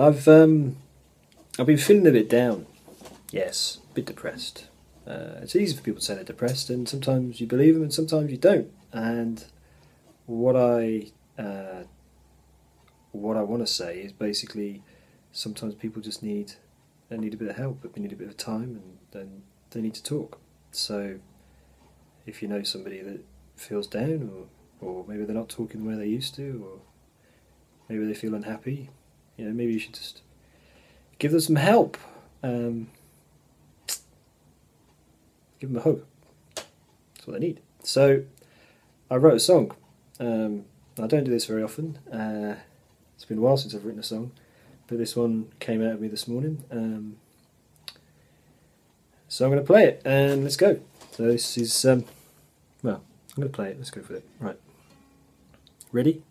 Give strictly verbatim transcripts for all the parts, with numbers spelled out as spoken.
I've um, I've been feeling a bit down. Yes, a bit depressed. Uh, it's easy for people to say they're depressed, and sometimes you believe them, and sometimes you don't. And what I uh, what I want to say is basically, sometimes people just need they need a bit of help, but they need a bit of time, and then they need to talk. So if you know somebody that feels down, or or maybe they're not talking the way they used to, or maybe they feel unhappy, you know, maybe you should just give them some help. Um, give them a hug. That's what they need. So I wrote a song. Um, I don't do this very often. Uh, it's been a while since I've written a song, but this one came out of me this morning. Um, so I'm going to play it, and let's go. So this is, um, well, I'm going to play it. Let's go for it. Right. Ready?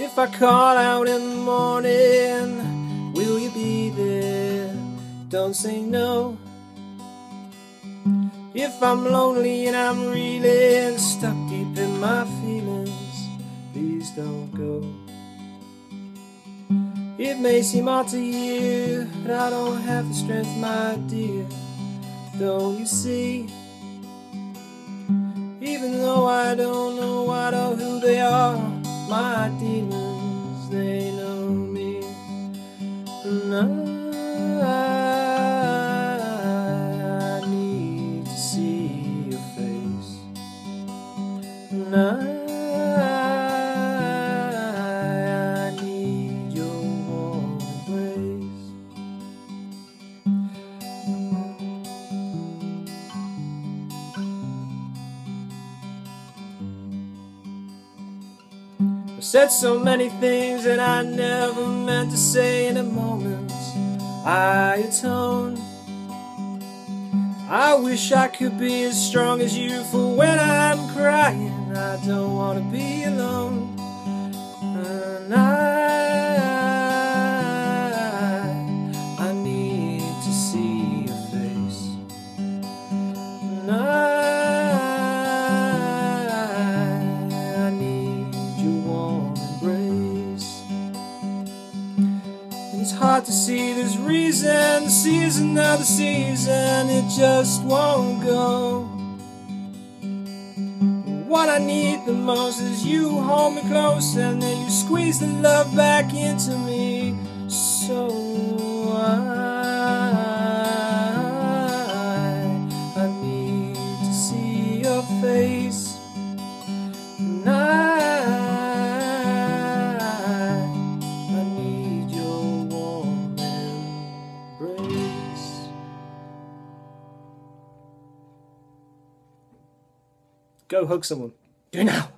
If I call out in the morning, will you be there? Don't say no. If I'm lonely and I'm reeling, stuck deep in my feelings, please don't go. It may seem odd to you, but I don't have the strength, my dear, don't you see? Even though I don't know what or who they are, my demons, they know me, and I, I need to see your face, and I, I need your warm embrace. I've said so many things that I never meant to say in a moment. I atone. I wish I could be as strong as you, for when I'm crying, I don't want to be alone. And I, I need to see your face. And I, it's hard to see this reason, the season of the season, it just won't go. What I need the most is you hold me close, and then you squeeze the love back into me. So I, I need to see your face. And I, go hug someone. Do it now.